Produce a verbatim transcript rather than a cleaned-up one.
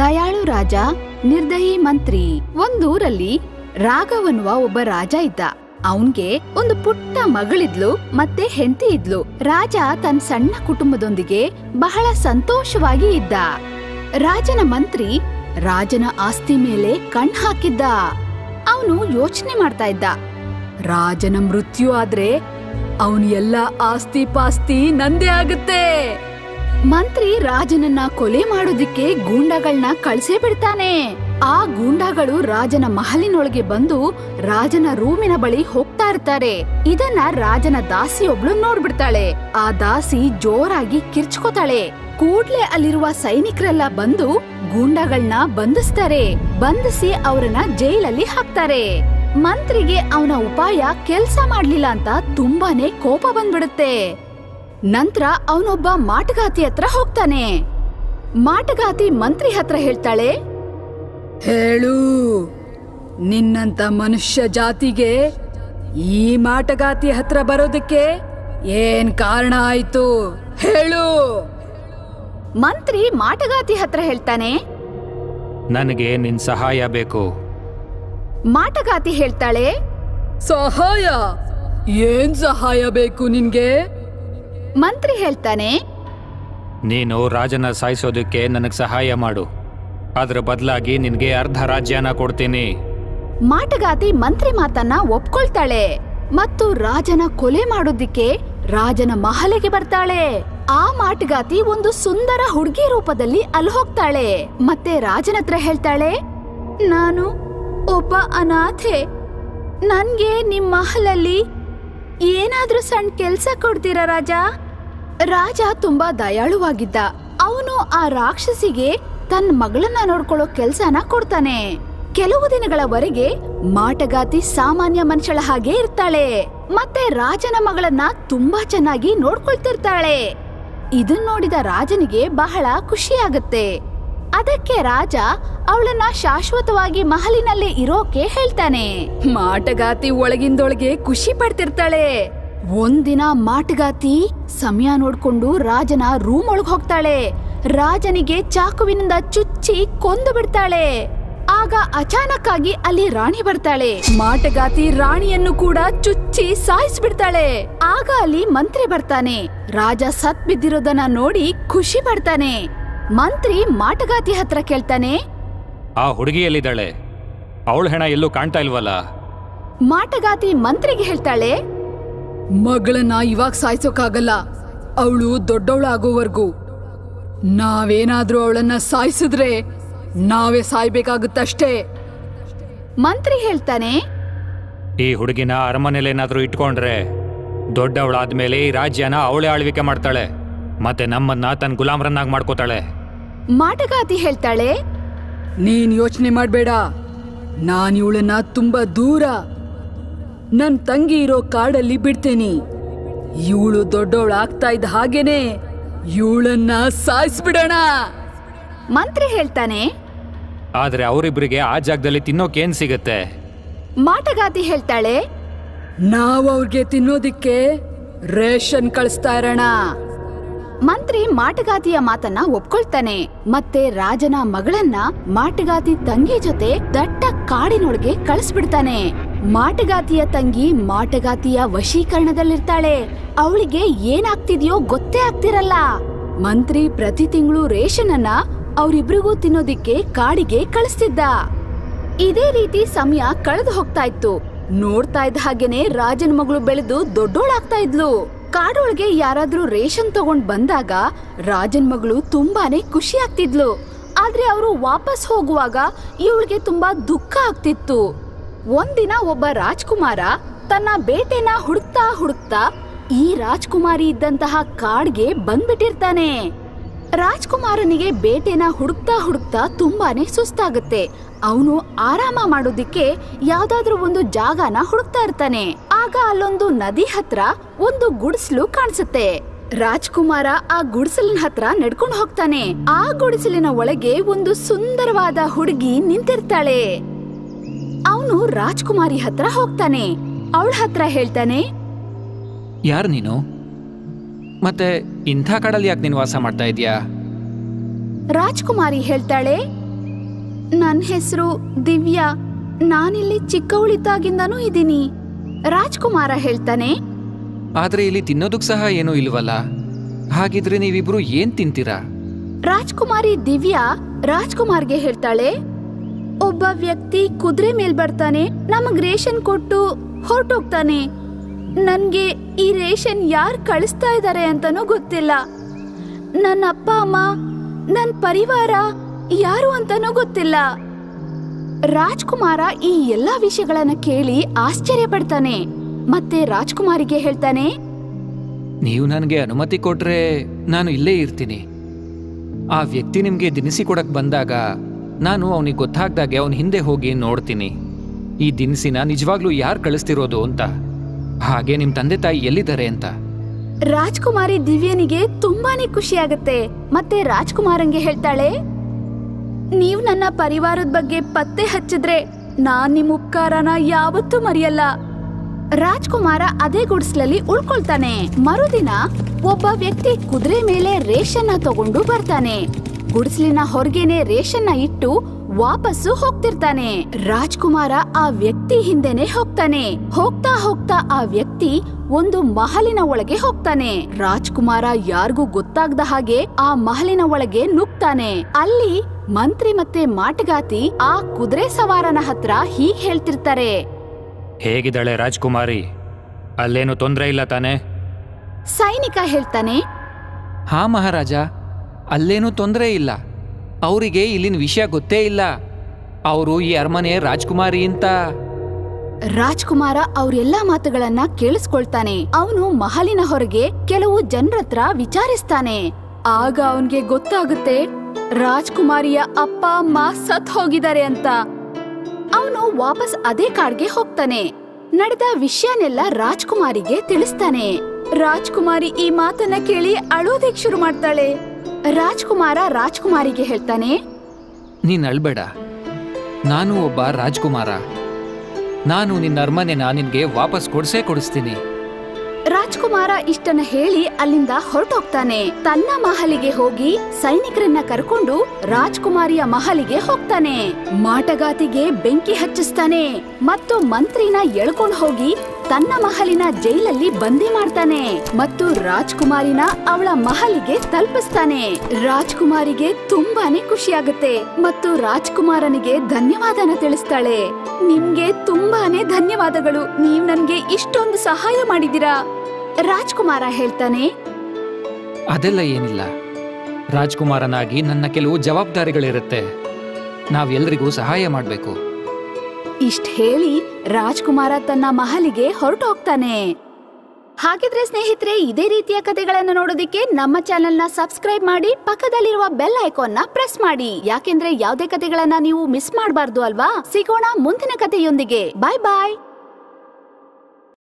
ದಯಾಳು ರಾಜ, ನಿರ್ದಯಿ ಮಂತ್ರಿ. ಒಂದೂರಲ್ಲಿ ರಾಘವನ್ನುವ ಒಬ್ಬ ರಾಜ ಇದ್ದ. ಅವನಿಗೆ ಒಂದು ಪುಟ್ಟ ಮಗಳಿದ್ಲು ಮತ್ತೆ ಹೆಂಡತಿ ಇದ್ಲು. ರಾಜ ತನ್ನ ಸಣ್ಣ ಕುಟುಂಬದೊಂದಿಗೆ ಬಹಳ ಸಂತೋಷವಾಗಿ ಇದ್ದ. ರಾಜನ ಮಂತ್ರಿ ರಾಜನ ಆಸ್ತಿ ಮೇಲೆ ಕಣ್ ಹಾಕಿದ್ದ. ಅವನು ಯೋಚನೆ ಮಾಡ್ತಾ ಇದ್ದ, ರಾಜನ ಮೃತ್ಯು ಆದ್ರೆ ಅವನು ಎಲ್ಲ ಆಸ್ತಿ ಪಾಸ್ತಿ ನಂದೇ ಆಗುತ್ತೆ. ಮಂತ್ರಿ ರಾಜನನ್ನ ಕೊಲೆ ಮಾಡೋದಿಕ್ಕೆ ಗೂಂಡಾಗಳನ್ನ ಕಳ್ಸೇ ಬಿಡ್ತಾನೆ. ಆ ಗೂಂಡಾಗಳು ರಾಜನ ಮಹಲಿನೊಳಗೆ ಬಂದು ರಾಜನ ರೂಮಿನ ಬಳಿ ಹೋಗ್ತಾ ಇರ್ತಾರೆ. ಇದನ್ನ ರಾಜನ ದಾಸಿಯೊಬ್ಳು ನೋಡ್ಬಿಡ್ತಾಳೆ. ಆ ದಾಸಿ ಜೋರಾಗಿ ಕಿರ್ಚ್ಕೋತಾಳೆ. ಕೂಡ್ಲೆ ಅಲ್ಲಿರುವ ಸೈನಿಕರೆಲ್ಲ ಬಂದು ಗೂಂಡಾಗಳನ್ನ ಬಂಧಿಸ್ತಾರೆ. ಬಂಧಿಸಿ ಅವರನ್ನ ಜೈಲಲ್ಲಿ ಹಾಕ್ತಾರೆ. ಮಂತ್ರಿಗೆ ಅವನ ಉಪಾಯ ಕೆಲ್ಸ ಮಾಡ್ಲಿಲ್ಲ ಅಂತ ತುಂಬಾನೇ ಕೋಪ ಬಂದ್ಬಿಡುತ್ತೆ. ನಂತರ ಅವನೊಬ್ಬ ಮಾಟಗಾತಿ ಹತ್ರ ಹೋಗ್ತಾನೆ. ಮಾಟಗಾತಿ ಮಂತ್ರಿ ಹತ್ರ ಹೇಳ್ತಾಳೆ, ಹೇಳು, ನಿನ್ನಂತ ಮನುಷ್ಯ ಜಾತಿಗೆ ಈ ಮಾಟಗಾತಿ ಹತ್ರ ಬರೋದಕ್ಕೆ ಏನ್ ಕಾರಣ ಆಯ್ತು ಹೇಳು. ಮಂತ್ರಿ ಮಾಟಗಾತಿ ಹತ್ರ ಹೇಳ್ತಾನೆ, ನನಗೆ ನಿನ್ ಸಹಾಯ ಬೇಕು. ಮಾಟಗಾತಿ ಹೇಳ್ತಾಳೆ, ಸಹಾಯ? ಏನ್ ಸಹಾಯ ಬೇಕು ನಿನ್ಗೆ? ಮಂತ್ರಿ ಹೇಳ್ತಾನೆ, ನೀನು ರಾಜನ ಸಾಯಿಸೋದಕ್ಕೆ ನನಗೆ ಸಹಾಯ ಮಾಡು, ಅದರ ಬದಲಾಗಿ ನಿನಗೆ ಅರ್ಧ ರಾಜ್ಯನ ಕೊಡ್ತೀನಿ. ಮಾಟಗಾತಿ ಮಂತ್ರಿ ಮಾತನ್ನ ಒಪ್ಕೊಳ್ತಾಳೆ ಮತ್ತು ರಾಜನ ಕೊಲೆ ಮಾಡೋದಿಕ್ಕೆ ರಾಜನ ಮಹಲಿಗೆ ಬರ್ತಾಳೆ. ಆ ಮಾಟಗಾತಿ ಒಂದು ಸುಂದರ ಹುಡುಗಿ ರೂಪದಲ್ಲಿ ಅಲ್ಲಿ ಹೋಗ್ತಾಳೆ ಮತ್ತೆ ರಾಜನ ಹತ್ರ ಹೇಳ್ತಾಳೆ, ನಾನು ಒಬ್ಬ ಅನಾಥೆ, ನನ್ಗೆ ನಿಮ್ ಮಹಲಲ್ಲಿ ಏನಾದ್ರೂ ಸಣ್ಣ ಕೆಲ್ಸ ಕೊಡ್ತೀರಾ ರಾಜ? ರಾಜ ತುಂಬಾ ದಯಾಳುವಾಗಿದ್ದ. ಅವನು ಆ ರಾಕ್ಷಸಿಗೆ ತನ್ನ ಮಗಳನ್ನ ನೋಡ್ಕೊಳ್ಳೋ ಕೆಲ್ಸನ ಕೊಡ್ತಾನೆ. ಕೆಲವು ದಿನಗಳವರೆಗೆ ಮಾಟಗಾತಿ ಸಾಮಾನ್ಯ ಮನುಷ್ಯಳ ಹಾಗೆ ಇರ್ತಾಳೆ ಮತ್ತೆ ರಾಜನ ಮಗಳನ್ನ ತುಂಬಾ ಚೆನ್ನಾಗಿ ನೋಡ್ಕೊಳ್ತಿರ್ತಾಳೆ. ಇದನ್ ನೋಡಿದ ರಾಜನಿಗೆ ಬಹಳ ಖುಷಿಯಾಗತ್ತೆ. ಅದಕ್ಕೆ ರಾಜ ಅವಳನ್ನ ಶಾಶ್ವತವಾಗಿ ಮಹಲಿನಲ್ಲೇ ಇರೋಕೆ ಹೇಳ್ತಾನೆ. ಮಾಟಗಾತಿ ಒಳಗಿಂದೊಳಗೆ ಖುಷಿ ಪಡ್ತಿರ್ತಾಳೆ. ಒಂದಿನ ಮಾಟಗಾತಿ ಸಮಯ ನೋಡ್ಕೊಂಡು ರಾಜನ ರೂಮ್ ಒಳಗ್ ಹೋಗ್ತಾಳೆ. ರಾಜನಿಗೆ ಚಾಕುವಿನಿಂದ ಚುಚ್ಚಿ ಕೊಂದು ಬಿಡ್ತಾಳೆ. ಆಗ ಅಚಾನಕ್ ಆಗಿ ಅಲ್ಲಿ ರಾಣಿ ಬರ್ತಾಳೆ. ಮಾಟಗಾತಿ ರಾಣಿಯನ್ನು ಕೂಡ ಚುಚ್ಚಿ ಸಾಯಿಸ್ಬಿಡ್ತಾಳೆ. ಆಗ ಅಲ್ಲಿ ಮಂತ್ರಿ ಬರ್ತಾನೆ. ರಾಜ ಸತ್ ಬಿದ್ದಿರೋದನ್ನ ನೋಡಿ ಖುಷಿ ಪಡ್ತಾನೆ. ಮಂತ್ರಿ ಮಾಟಗಾತಿ ಹತ್ರ ಕೇಳ್ತಾನೆ, ಆ ಹುಡುಗಿ ಎಲ್ಲಿದ್ದಾಳೆ? ಅವಳ ಹೆಣ ಎಲ್ಲೂ ಕಾಣ್ತಾ ಇಲ್ವಲ್ಲ? ಮಾಟಗಾತಿ ಮಂತ್ರಿಗೆ ಹೇಳ್ತಾಳೆ, ಮಗಳನ್ನ ಇವಾಗ ಸಾಯಿಸೋಕ್ಕಾಗಲ್ಲ. ಅವಳು ದೊಡ್ಡವಳಾಗೋವರೆಗೂ ನಾವೇನಾದ್ರೂ ಅವಳನ್ನ ಸಾಯಿಸಿದ್ರೆ ನಾವೇ ಸಾಯ್ಬೇಕಾಗುತ್ತಷ್ಟೇ. ಮಂತ್ರಿ ಹೇಳ್ತಾನೆ, ಈ ಹುಡುಗಿನ ಅರಮನೆಲೇನಾದ್ರೂ ಇಟ್ಕೊಂಡ್ರೆ ದೊಡ್ಡವಳಾದ್ಮೇಲೆ ಈ ರಾಜ್ಯನ ಅವಳೇ ಆಳ್ವಿಕೆ ಮಾಡ್ತಾಳೆ ಮತ್ತೆ ನಮ್ಮನ್ನ ತನ್ನ ಗುಲಾಮರನ್ನಾಗಿ ಮಾಡ್ಕೋತಾಳೆ. ಮಾಟಗಾತಿ ಹೇಳ್ತಾಳೆ, ನೀನ್ ಯೋಚನೆ ಮಾಡಬೇಡ, ನಾನು ಇವಳನ್ನ ತುಂಬಾ ದೂರ ನನ್ನ ತಂಗಿ ಇರೋ ಕಾಡಲ್ಲಿ ಬಿಡ್ತೀನಿ. ಇವಳು ದೊಡ್ಡವಳಾಗ್ತಾ ಇದ್ದ ಹಾಗೇನೆ ಇವಳನ್ನ ಸಾಯಿಸ್ಬಿಡೋಣ. ಮಂತ್ರಿ ಹೇಳ್ತಾನೆ, ಆದ್ರೆ ಅವರಿಬ್ಬರಿಗೆ ಆ ಜಾಗದಲ್ಲಿ ತಿನ್ನೋಕೇನ್ ಸಿಗತ್ತೆ? ಮಾಟಗಾತಿ ಹೇಳ್ತಾಳೆ, ನಾವು ಅವ್ರಿಗೆ ತಿನ್ನೋದಿಕ್ಕೆ ರೇಷನ್ ಕಳಿಸ್ತಾ ಇರೋಣ. ಮಂತ್ರಿ ಮಾಟಗಾತಿಯ ಮಾತನ್ನ ಒಪ್ಕೊಳ್ತಾನೆ ಮತ್ತೆ ರಾಜನ ಮಗಳನ್ನ ಮಾಟಗಾತಿ ತಂಗಿ ಜೊತೆ ದಟ್ಟ ಕಾಡಿನೊಳಗೆ ಕಳಿಸ್ಬಿಡ್ತಾನೆ. ಮಾಟಗಾತಿಯ ತಂಗಿ ಮಾಟಗಾತಿಯ ವಶೀಕರಣದಲ್ಲಿರ್ತಾಳೆ. ಅವಳಿಗೆ ಏನಾಗ್ತಿದ್ಯೋ ಗೊತ್ತೇ ಆಗ್ತಿರಲ್ಲ. ಮಂತ್ರಿ ಪ್ರತಿ ತಿಂಗಳು ರೇಷನ್ ಅನ್ನ ಅವರಿಬ್ರಿಗೂ ತಿನ್ನೋದಿಕ್ಕೆ ಕಾಡಿಗೆ ಕಳಿಸ್ತಿದ್ದ. ಇದೇ ರೀತಿ ಸಮಯ ಕಳೆದು ಹೋಗ್ತಾ ಇತ್ತು. ನೋಡ್ತಾ ಇದ್ದ ಹಾಗೇನೆ ರಾಜನ ಮಗಳು ಬೆಳೆದು ದೊಡ್ಡೋಳಾಗ್ತಾ ಇದ್ಲು. ಕಾಡೊಳಗೆ ಯಾರಾದ್ರೂ ರೇಷನ್ ತಗೊಂಡ್ ಬಂದಾಗ ರಾಜನ್ ಮಗಳು ತುಂಬಾನೇ ಖುಷಿ ಆಗ್ತಿದ್ಲು. ಆದ್ರೆ ಅವರು ವಾಪಸ್ ಹೋಗುವಾಗ ಇವಳಿಗೆ ತುಂಬಾ ದುಃಖ ಆಗ್ತಿತ್ತು. ಒಂದಿನ ಒಬ್ಬ ರಾಜ್ಕುಮಾರ ತನ್ನ ಬೇಟೆನ ಹುಡುಕ್ತಾ ಹುಡುಕ್ತಾ ಈ ರಾಜ್ಕುಮಾರಿ ಇದ್ದಂತಹ ಕಾಡ್ಗೆ ಬಂದ್ಬಿಟ್ಟಿರ್ತಾನೆ. ರಾಜ್ಕುಮಾರನಿಗೆ ಬೇಟೆನ ಹುಡುಕ್ತಾ ಹುಡುಕ್ತಾ ತುಂಬಾನೇ ಸುಸ್ತಾಗುತ್ತೆ. ಅವನು ಆರಾಮ ಮಾಡೋದಿಕ್ಕೆ ಯಾವ್ದಾದ್ರೂ ಒಂದು ಜಾಗನ ಹುಡುಕ್ತಾ ಇರ್ತಾನೆ. ಆಗ ಅಲ್ಲೊಂದು ನದಿ ಹತ್ರ ಒಂದು ಗುಡಿಸಲು ಕಾಣಿಸುತ್ತೆ. ರಾಜ್ಕುಮಾರ ಆ ಗುಡಿಸಲಿನ ಹತ್ರ ನಡ್ಕೊಂಡು ಹೋಗ್ತಾನೆ. ಆ ಗುಡಿಸಲಿನ ಒಳಗೆ ಒಂದು ಸುಂದರವಾದ ಹುಡುಗಿ ನಿಂತಿರ್ತಾಳೆ. ಅವನು ರಾಜ್ಕುಮಾರಿ ಹತ್ರ ಹೋಗ್ತಾನೆ. ಅವಳ ಹತ್ರ ಹೇಳ್ತಾನೆ, ಯಾರು ನೀನು ಮತ್ತೆ ಇಂಥ ಕಡಲ್ ಯಾಕೆ ನೀನು ವಾಸ ಮಾಡ್ತಾ ಇದೀಯಾ? ರಾಜ್ಕುಮಾರಿ ಹೇಳ್ತಾಳೆ, ನನ್ನ ಹೆಸರು ದಿವ್ಯಾ. ನಾನಿಲ್ಲಿ ಚಿಕ್ಕವಳಿದ್ದಾಗಿಂದನೂ ಇದ್ದೀನಿ. ರಾಜ್ಕುಮಾರ ಹೇಳ್ತಾನೆ. ಆದ್ರೆ ಇಲ್ಲಿ ತಿನ್ನೋದಕ್ಕೆ ಸಹ ಏನೂ ಇಲ್ವಲ್ಲ, ಹಾಗಿದ್ರೆ ನೀವಿಬ್ರು ಏನ್ ತಿಂತೀರಾ? ರಾಜ್ಕುಮಾರಿ ದಿವ್ಯಾ ರಾಜ್ಕುಮಾರ್ಗೆ ಹೇಳ್ತಾಳೆ, ಒಬ್ಬ ವ್ಯಕ್ತಿ ಕುದುರೆ ಮೇಲ್ ಬರ್ತಾನೆ, ನಮಗ್ ರೇಷನ್ ಕೊಟ್ಟು ಹೊರಟೋಗ್ತಾನೆ. ನನ್ಗೆ ಈ ರೇಷನ್ ಯಾರು ಕಳಿಸ್ತಾ ಇದ್ದಾರೆ ಅಂತಾನೂ ಗೊತ್ತಿಲ್ಲ. ನನ್ನ ಅಪ್ಪ ಅಮ್ಮ ನನ್ನ ಪರಿವಾರ ಯಾರು ಅಂತಾನೂ ಗೊತ್ತಿಲ್ಲ. ರಾಜ್ಕುಮಾರ ಈ ಎಲ್ಲಾ ವಿಷಯಗಳನ್ನ ಕೇಳಿ ಆಶ್ಚರ್ಯ ಪಡ್ತಾನೆ. ಮತ್ತೆ ರಾಜ್ಕುಮಾರಿಗೆ ಹೇಳ್ತಾನೆ, ನೀವು ನನಗೆ ಅನುಮತಿ ಕೊಟ್ರೆ ನಾನು ಇಲ್ಲೇ ಇರ್ತೀನಿ. ಆ ವ್ಯಕ್ತಿ ನಿಮ್ಗೆ ದಿನಸಿ ಕೊಡಕ್ ಬಂದಾಗ ನಾನು ಅವನಿಗೆ ಗೊತ್ತಾಗ್ದಾಗೆ ಅವನ ಹಿಂದೆ ಹೋಗಿ ನೋಡ್ತೀನಿ, ಈ ದಿನಸಿನ ನಿಜವಾಗ್ಲೂ ಯಾರು ಕಳಿಸ್ತಿರೋದು ಅಂತ, ಹಾಗೆ ನಿಮ್ ತಂದೆ ತಾಯಿ ಎಲ್ಲಿದ್ದಾರೆ ಅಂತ. ರಾಜ್ಕುಮಾರಿ ದಿವ್ಯನಿಗೆ ತುಂಬಾನೇ ಖುಷಿ ಆಗುತ್ತೆ. ಮತ್ತೆ ರಾಜ್ಕುಮಾರಂಗೆ ಹೇಳ್ತಾಳೆ, ನೀವು ನನ್ನ ಪರಿವಾರದ ಬಗ್ಗೆ ಪತ್ತೆ ಹಚ್ಚಿದ್ರೆ ನಾನ್ ನಿಮ್ ಉಪಕಾರನ ಯಾವತ್ತೂ ಮರೆಯಲ್ಲ. ರಾಜ್ಕುಮಾರ ಅದೇ ಗುಡ್ಸ್ಲಲ್ಲಿ ಉಳ್ಕೊಳ್ತಾನೆ. ಮರುದಿನ ಒಬ್ಬ ವ್ಯಕ್ತಿ ಕುದುರೆ ಮೇಲೆ ರೇಷನ್ನ ತಗೊಂಡು ಬರ್ತಾನೆ. ಗುಡ್ಸ್ಲಿನ ಹೊರಗೇನೆ ರೇಷನ್ನ ಇಟ್ಟು ವಾಪಸ್ಸು ಹೋಗ್ತಿರ್ತಾನೆ. ರಾಜ್ಕುಮಾರ ಆ ವ್ಯಕ್ತಿ ಹಿಂದೆನೆ ಹೋಗ್ತಾನೆ. ಹೋಗ್ತಾ ಹೋಗ್ತಾ ಆ ವ್ಯಕ್ತಿ ಒಂದು ಮಹಲಿನ ಒಳಗೆ ಹೋಗ್ತಾನೆ. ರಾಜ್ಕುಮಾರ ಯಾರಿಗೂ ಗೊತ್ತಾಗದ ಹಾಗೆ ಆ ಮಹಲಿನ ಒಳಗೆ ನುಗ್ತಾನೆ. ಅಲ್ಲಿ ಮಂತ್ರಿ ಮತ್ತೆ ಮಾಟಗಾತಿ ಆ ಕುದುರೆ ಸವಾರನ ಹತ್ರ ಹೀಗ್ ಹೇಳ್ತಿರ್ತಾರೆ, ಹೇಗಿದ್ದಾಳೆ ರಾಜ್ಕುಮಾರಿ, ಅಲ್ಲೇನು ತೊಂದರೆ ಇಲ್ಲ ತಾನೆ? ಸೈನಿಕ ಹೇಳ್ತಾನೆ, ಹಾ ಮಹಾರಾಜ, ಅಲ್ಲೇನು ತೊಂದರೆ ಇಲ್ಲ. ಅವರಿಗೆ ಇಲ್ಲಿನ ವಿಷಯ ಗೊತ್ತೇ ಇಲ್ಲ. ಅವರು ಈ ಅರಮನೆ ರಾಜ್ಕುಮಾರಿ ಅಂತ. ರಾಜ್ಕುಮಾರ ಅವರೆಲ್ಲಾ ಮಾತುಗಳನ್ನ ಕೇಳಿಸ್ಕೊಳ್ತಾನೆ. ಅವನು ಮಹಲಿನ ಹೊರಗೆ ಕೆಲವು ಜನರತ್ರ ವಿಚಾರಿಸ್ತಾನೆ. ಆಗ ಅವನ್ಗೆ ಗೊತ್ತಾಗುತ್ತೆ ರಾಜ್ಕುಮಾರಿಯ ಅಪ್ಪ ಅಮ್ಮ ಸತ್ ಹೋಗಿದ್ದಾರೆ ಅಂತ. ಅವನು ವಾಪಸ್ ಅದೇ ಕಾಡ್ಗೆ ಹೋಗ್ತಾನೆ. ನಡೆದ ವಿಷಯನೆಲ್ಲ ರಾಜ್ಕುಮಾರಿಗೆ ತಿಳಿಸ್ತಾನೆ. ರಾಜ್ಕುಮಾರಿ ಈ ಮಾತನ್ನ ಕೇಳಿ ಅಳೋದಿಕ್ ಶುರು ಮಾಡ್ತಾಳೆ. ರಾಜ್ಕುಮಾರ ರಾಜ್ಕುಮಾರಿಗೆ ಹೇಳ್ತಾನೆ, ನೀನ್ ಅಳ್ಬೇಡ, ನಾನು ಒಬ್ಬ ರಾಜ್ಕುಮಾರ, ನಾನು ನಿನ್ನ ಅರಮನೆನ ನಿನ್ಗೆ ವಾಪಸ್ ಕೊಡ್ಸೇ ಕೊಡಿಸ್ತೀನಿ. ರಾಜ್ಕುಮಾರ ಇಷ್ಟನ್ನ ಹೇಳಿ ಅಲ್ಲಿಂದ ಹೊರಟೋಗ್ತಾನೆ. ತನ್ನ ಮಹಲಿಗೆ ಹೋಗಿ ಸೈನಿಕರನ್ನ ಕರ್ಕೊಂಡು ರಾಜ್ಕುಮಾರಿಯ ಮಹಲಿಗೆ ಹೋಗ್ತಾನೆ. ಮಾಟಗಾತಿಗೆ ಬೆಂಕಿ ಹಚ್ಚಿಸ್ತಾನೆ ಮತ್ತು ಮಂತ್ರಿನ ಎಳ್ಕೊಂಡು ಹೋಗಿ ತನ್ನ ಮಹಲಿನ ಜೈಲಲ್ಲಿ ಬಂದಿ ಮಾಡ್ತಾನೆ ಮತ್ತು ರಾಜ್ಕುಮಾರಿನ ಅವಳ ಮಹಲಿಗೆ ತಲುಪಿಸ್ತಾನೆ. ರಾಜ್ಕುಮಾರಿಗೆ ತುಂಬಾನೇ ಖುಷಿಯಾಗುತ್ತೆ ಮತ್ತು ರಾಜ್ಕುಮಾರನಿಗೆ ಧನ್ಯವಾದನ ತಿಳಿಸ್ತಾಳೆ. ನಿಮ್ಗೆ ತುಂಬಾನೇ ಧನ್ಯವಾದಗಳು, ನೀವ್ ನನ್ಗೆ ಇಷ್ಟೊಂದು ಸಹಾಯ ಮಾಡಿದೀರಾ. ರಾಜ್ಕುಮಾರ ಹೇಳ್ತಾನೆ, ಅದೆಲ್ಲ ಏನಿಲ್ಲ, ರಾಜ್ಕುಮಾರನಾಗಿ ನನ್ನ ಕೆಲವು ಜವಾಬ್ದಾರಿಗಳಿರುತ್ತೆ, ನಾವೆಲ್ಲರಿಗೂ ಸಹಾಯ ಮಾಡಬೇಕು. ಇಷ್ಟ ಹೇಳಿ ರಾಜ್ಕುಮಾರ ತನ್ನ ಮಹಲಿಗೆ ಹೊರಟು ಹೋಗ್ತಾನೆ. ಹಾಗಿದ್ರೆ ಸ್ನೇಹಿತರೆ, ಇದೇ ರೀತಿಯ ಕಥೆಗಳನ್ನು ನೋಡೋದಿಕ್ಕೆ ನಮ್ಮ ಚಾನೆಲ್ನ ಸಬ್ಸ್ಕ್ರೈಬ್ ಮಾಡಿ, ಪಕ್ಕದಲ್ಲಿರುವ ಬೆಲ್ ಐಕಾನ್ನ ಪ್ರೆಸ್ ಮಾಡಿ, ಯಾಕೆಂದ್ರೆ ಯಾವುದೇ ಕಥೆಗಳನ್ನ ನೀವು ಮಿಸ್ ಮಾಡಬಾರ್ದು ಅಲ್ವಾ? ಸಿಗೋಣ ಮುಂದಿನ ಕಥೆಯೊಂದಿಗೆ. ಬಾಯ್ ಬಾಯ್.